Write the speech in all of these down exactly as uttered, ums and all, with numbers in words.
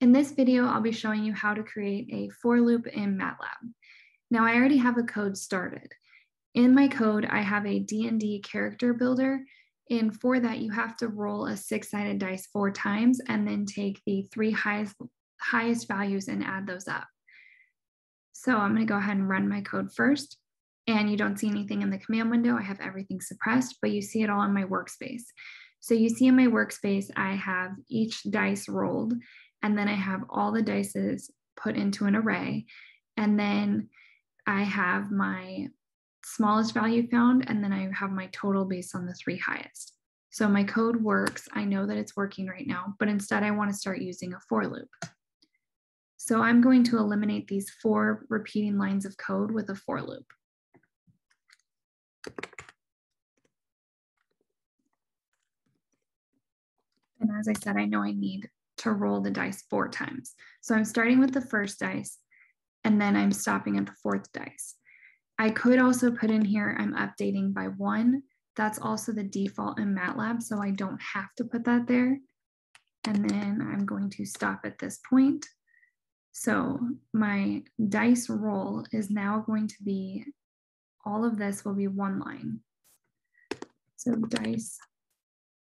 In this video, I'll be showing you how to create a for loop in MATLAB. Now, I already have a code started. In my code, I have a D and D character builder, and for that, you have to roll a six-sided dice four times and then take the three highest, highest values and add those up. So I'm going to go ahead and run my code first, and you don't see anything in the command window. I have everything suppressed, but you see it all in my workspace. So you see in my workspace, I have each dice rolled, and then I have all the dices put into an array. And then I have my smallest value found, and then I have my total based on the three highest. So my code works. I know that it's working right now, but instead I want to start using a for loop. So I'm going to eliminate these four repeating lines of code with a for loop. And as I said, I know I need to roll the dice four times. So I'm starting with the first dice, and then I'm stopping at the fourth dice. I could also put in here, I'm updating by one. That's also the default in MATLAB, so I don't have to put that there. And then I'm going to stop at this point. So my dice roll is now going to be, all of this will be one line. So dice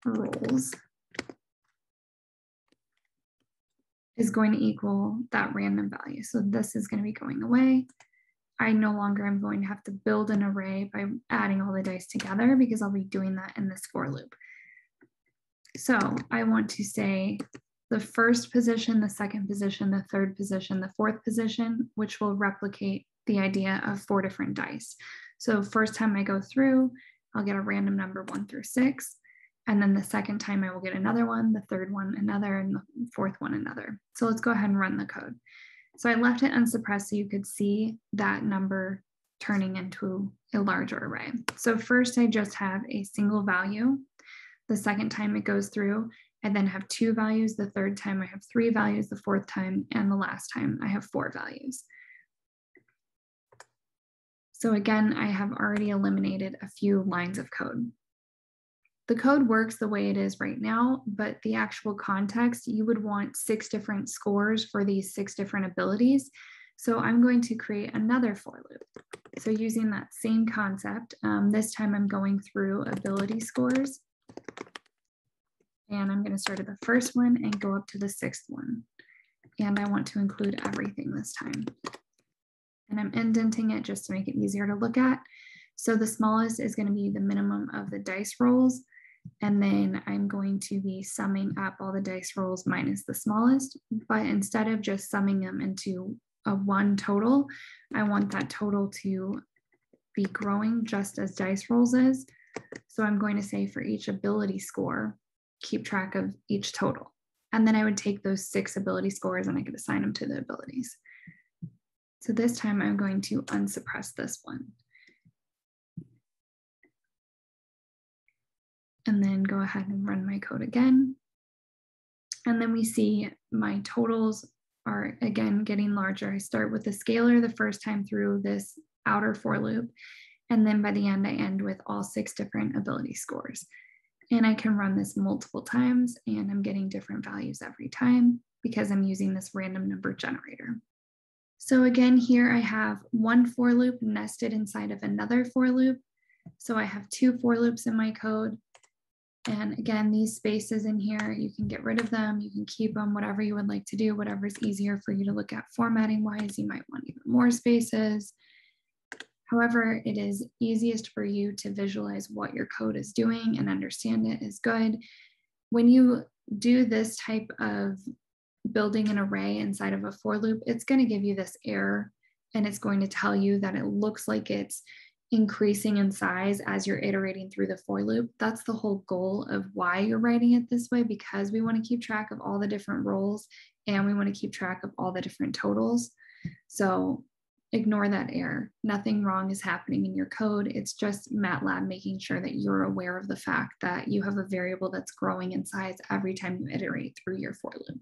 rolls is going to equal that random value. So this is going to be going away. I no longer am going to have to build an array by adding all the dice together because I'll be doing that in this for loop. So I want to say the first position, the second position, the third position, the fourth position, which will replicate the idea of four different dice. So first time I go through, I'll get a random number one through six. And then the second time I will get another one, the third one another, and the fourth one another. So let's go ahead and run the code. So I left it unsuppressed so you could see that number turning into a larger array. So first I just have a single value. The second time it goes through, I then have two values. The third time I have three values, the fourth time, and the last time I have four values. So again, I have already eliminated a few lines of code. The code works the way it is right now, but the actual context, you would want six different scores for these six different abilities. So I'm going to create another for loop. So using that same concept, um, this time I'm going through ability scores. And I'm going to start at the first one and go up to the sixth one. And I want to include everything this time. And I'm indenting it just to make it easier to look at. So the smallest is going to be the minimum of the dice rolls. And then I'm going to be summing up all the dice rolls minus the smallest, but instead of just summing them into a one total, I want that total to be growing just as dice rolls is. So I'm going to say for each ability score, keep track of each total. And then I would take those six ability scores and I could assign them to the abilities. So this time I'm going to unsuppress this one. And then go ahead and run my code again. And then we see my totals are again getting larger. I start with the scalar the first time through this outer for loop. And then by the end, I end with all six different ability scores. And I can run this multiple times and I'm getting different values every time because I'm using this random number generator. So again, here I have one for loop nested inside of another for loop. So I have two for loops in my code. And again, these spaces in here, you can get rid of them, you can keep them, whatever you would like to do, whatever's easier for you to look at formatting wise, you might want even more spaces. However, it is easiest for you to visualize what your code is doing and understand it is good. When you do this type of building an array inside of a for loop, it's going to give you this error and it's going to tell you that it looks like it's increasing in size as you're iterating through the for loop. That's the whole goal of why you're writing it this way, because we want to keep track of all the different roles and we want to keep track of all the different totals. So ignore that error. Nothing wrong is happening in your code. It's just MATLAB making sure that you're aware of the fact that you have a variable that's growing in size every time you iterate through your for loop.